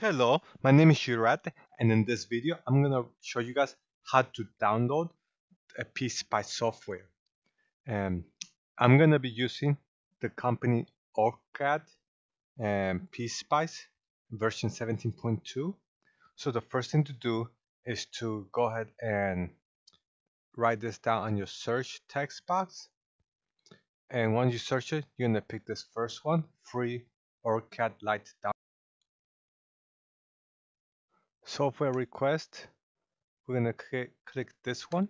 Hello, my name is Shirat, and in this video I'm going to show you guys how to download a PSpice software. I'm going to be using the company OrCAD PSpice version 17.2. So the first thing to do is to go ahead and write this down on your search text box. And once you search it, you're going to pick this first one, free OrCAD Lite download. Software request, we're going to click this one,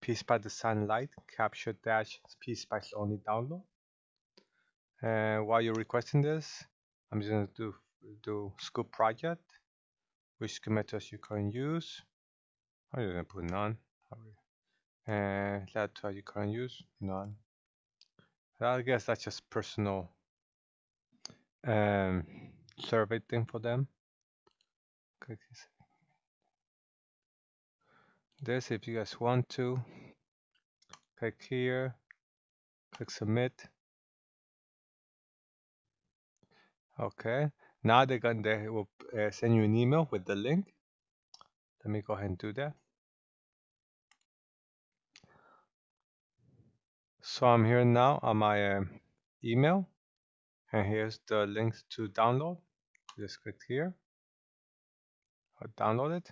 PSpice Design Lite Capture Dash PSpice Only Download. And while you're requesting this, I'm just going to do scoop project, which methods you can use. I'm just going to put none. And that's how you can use none. I guess that's just personal survey thing for them. Click this if you guys want to. Click here, click submit. Okay, now they will send you an email with the link. Let me go ahead and do that. So I'm here now on my email, and here's the links to download. Just click here. Download it.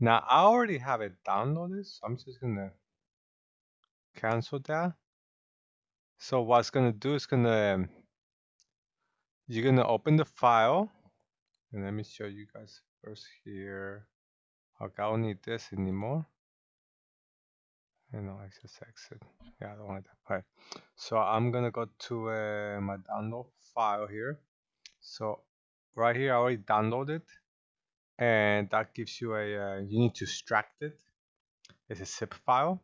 Now I already have it downloaded, so I'm just gonna cancel that. So what it's gonna do is you're gonna open the file, and let me show you guys first here. Okay, I don't need this anymore. And I'll access exit. Yeah, I don't want that. Alright. So I'm gonna go to my download file here. So right here I already downloaded it. And that gives you a, you need to extract it. It's a zip file,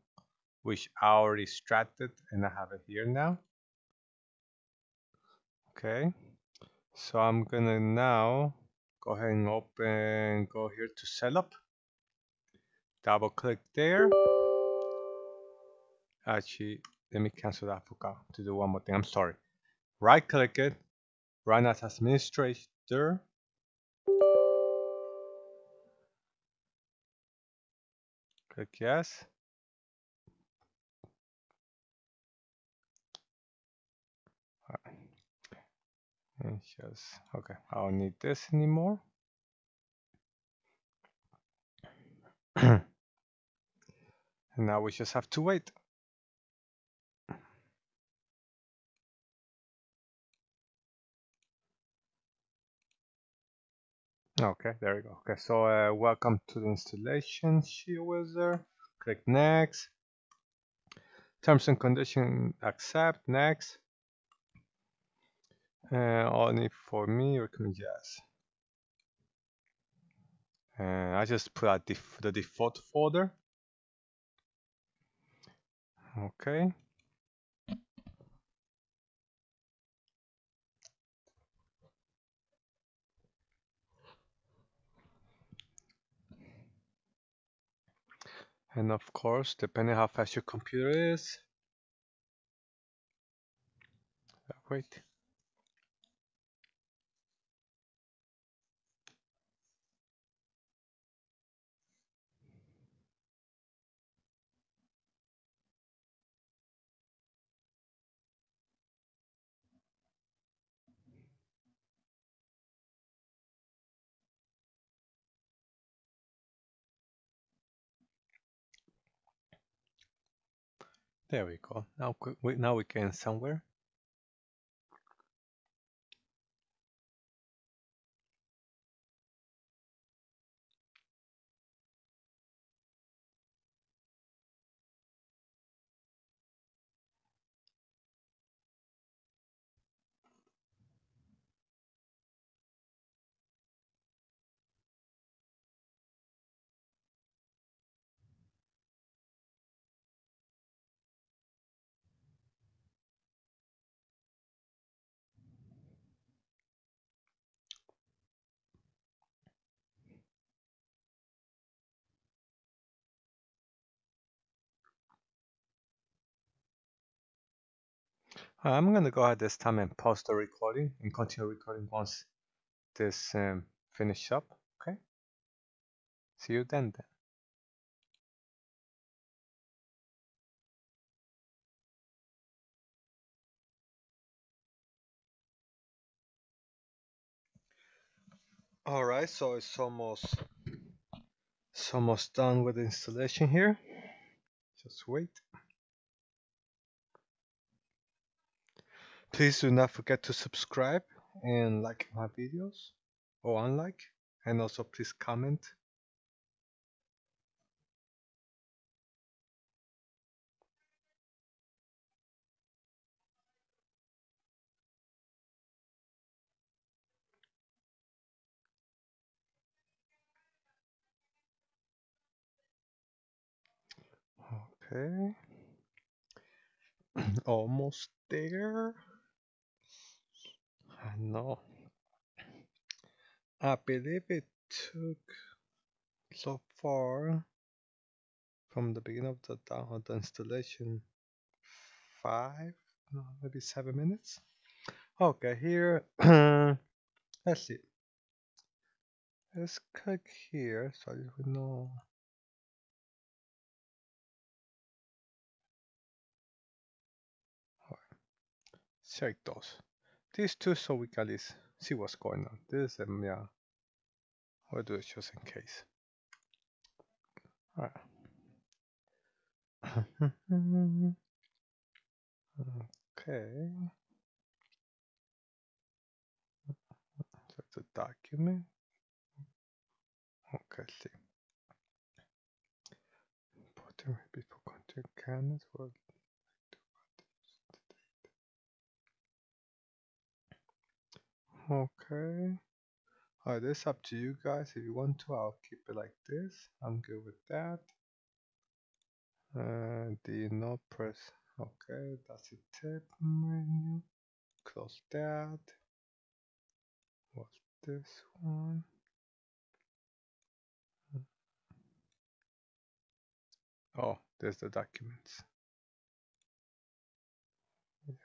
which I already extracted, and I have it here now. Okay, so I'm gonna now go ahead and open, go here to setup. Double click there. Actually, let me cancel that. I forgot to do one more thing. I'm sorry. Right click it, run as administrator. Click yes. Right. Just, okay, I don't need this anymore. And now we just have to wait. Okay, there we go. Okay, so welcome to the installation sheet wizard. Click next. Terms and conditions accept. Next. Only for me, recommend yes. And I just put out the default folder. Okay. And of course, depending how fast your computer is. Wait. There we go. Now we can somewhere. I'm gonna go ahead this time and pause the recording and continue recording once this finished up. Okay. See you then. Alright, so it's almost done with the installation here. Just wait. Please do not forget to subscribe and like my videos or unlike, and also please comment. Okay, almost there. I know. I believe it took so far from the beginning of the installation 5, maybe 7 minutes. Okay, here. Let's see. Let's click here so we know. Check those. These two, so we can at least see what's going on. This and yeah, we'll do it just in case. All right. Okay. Check the document. Okay, see. Important before content canvas. Okay, alright, that's up to you guys. If you want to, I'll keep it like this. I'm good with that. The no press. Okay, that's the tip menu. Close that. What's this one? Oh, there's the documents. Yes,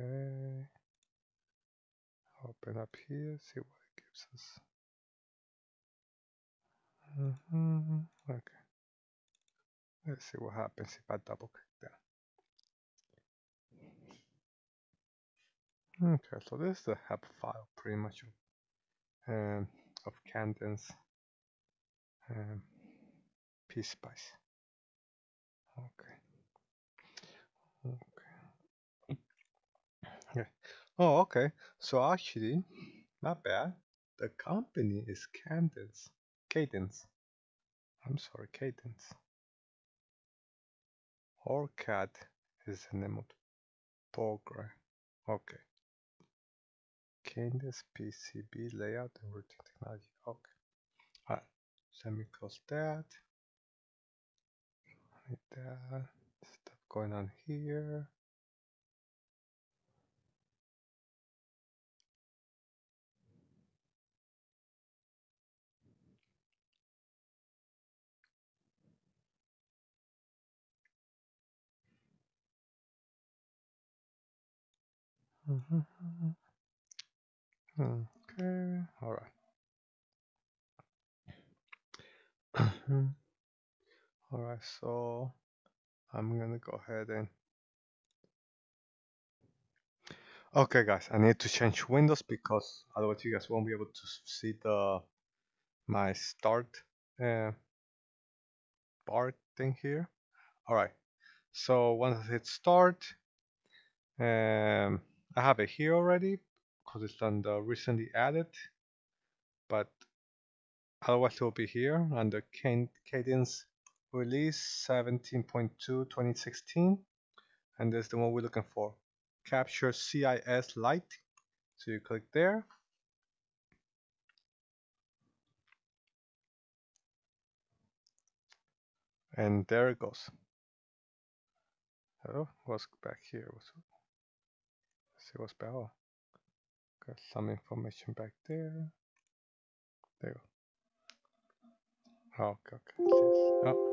okay. Open up here, see what it gives us. Okay. Let's see what happens if I double click that. Okay, so this is the help file pretty much of Cadence PSpice. Okay. Okay. Yeah. Oh, okay. So actually, not bad. The company is Cadence. Cadence. OrCAD is the name of the program. Okay. Cadence PCB layout and routing technology. Okay. Alright. So let me close that. Like that. Stuff going on here. Okay, all right. All right, so I'm gonna go ahead and okay guys, I need to change windows because otherwise you guys won't be able to see my start bar thing here. All right, so once I hit start, I have it here already because it's on the recently added, but otherwise it will be here under Cadence release 17.2 2016, and that's the one we're looking for. Capture CIS Lite. So you click there. And there it goes. Oh, what's back here? See what's back. Oh, got some information back there. There you go. Oh, okay, okay. Oh.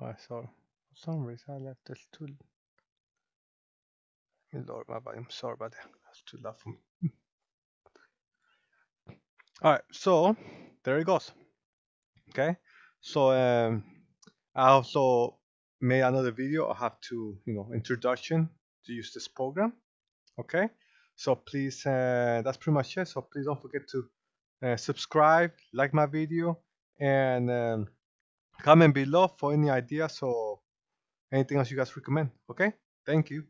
Oh, I saw. For some reason, I left this too. Lord, I'm sorry, but that's too loud for me. All right, so there it goes. Okay, so I also made another video. I have to, introduction to use this program. Okay, so please, that's pretty much it. So please don't forget to subscribe, like my video, and comment below for any ideas or anything else you guys recommend. Okay, thank you.